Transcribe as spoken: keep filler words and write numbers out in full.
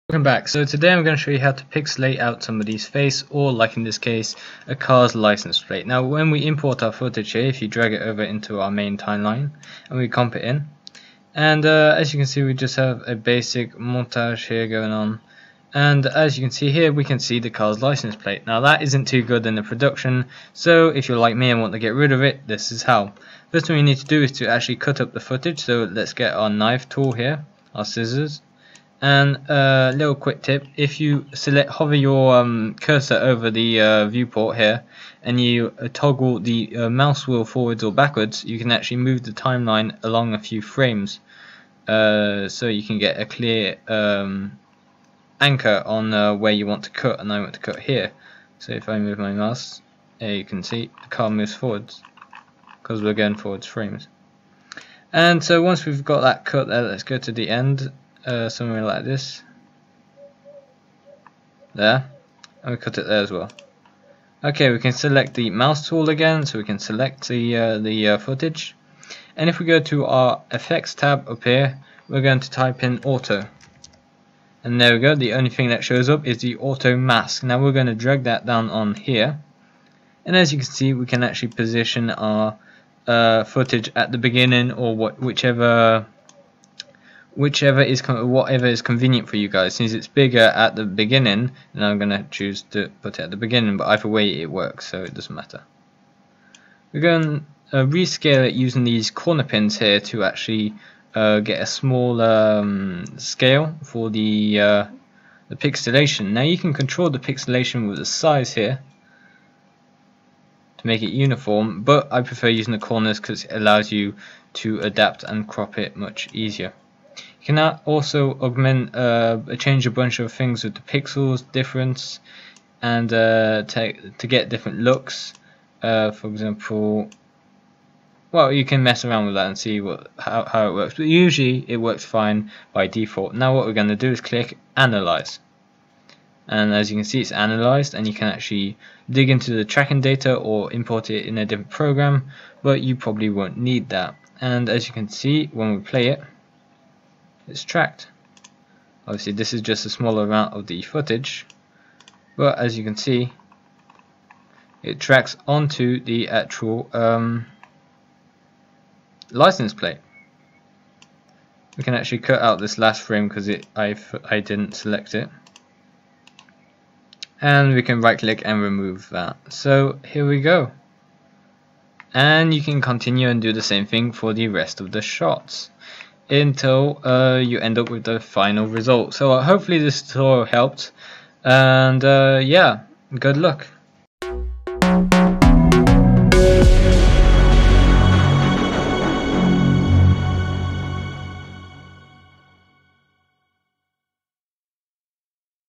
Welcome back. So today I'm going to show you how to pixelate out somebody's face, or like in this case, a car's license plate. Now when we import our footage here, if you drag it over into our main timeline and we comp it in, and uh, as you can see we just have a basic montage here going on. And as you can see here, we can see the car's license plate. Now that isn't too good in the production, so if you're like me and want to get rid of it, this is how. First thing we need to do is to actually cut up the footage, so let's get our knife tool here, our scissors. And a uh, little quick tip, if you select, hover your um, cursor over the uh, viewport here and you uh, toggle the uh, mouse wheel forwards or backwards, you can actually move the timeline along a few frames, uh, so you can get a clear um, anchor on uh, where you want to cut. And I want to cut here, so if I move my mouse there, you can see the car moves forwards because we're going forwards frames. And so once we've got that cut there, let's go to the end, Uh, somewhere like this, there, and we cut it there as well. Okay, we can select the mouse tool again, so we can select the uh, the uh, footage. And if we go to our effects tab up here, we're going to type in auto, and there we go. The only thing that shows up is the auto mask. Now we're going to drag that down on here, and as you can see, we can actually position our uh, footage at the beginning or what, whichever. Whichever is whatever is convenient for you guys. Since it's bigger at the beginning, and I'm gonna choose to put it at the beginning, but either way it works, so it doesn't matter. We're going to uh, rescale it using these corner pins here to actually uh, get a small um, scale for the uh, the pixelation. Now you can control the pixelation with the size here to make it uniform, but I prefer using the corners because it allows you to adapt and crop it much easier. You can also augment, uh, change a bunch of things with the pixels, difference, and uh, to get different looks. Uh, for example, well, you can mess around with that and see what how, how it works, but usually it works fine by default. Now what we're going to do is click Analyze. And as you can see, it's analyzed, and you can actually dig into the tracking data or import it in a different program, but you probably won't need that. And as you can see, when we play it, it's tracked. Obviously this is just a smaller amount of the footage, but as you can see it tracks onto the actual um, license plate. We can actually cut out this last frame because it I, I didn't select it, and we can right click and remove that. So here we go, and you can continue and do the same thing for the rest of the shots until uh, you end up with the final result. So uh, hopefully this tutorial helped, and uh, yeah, good luck.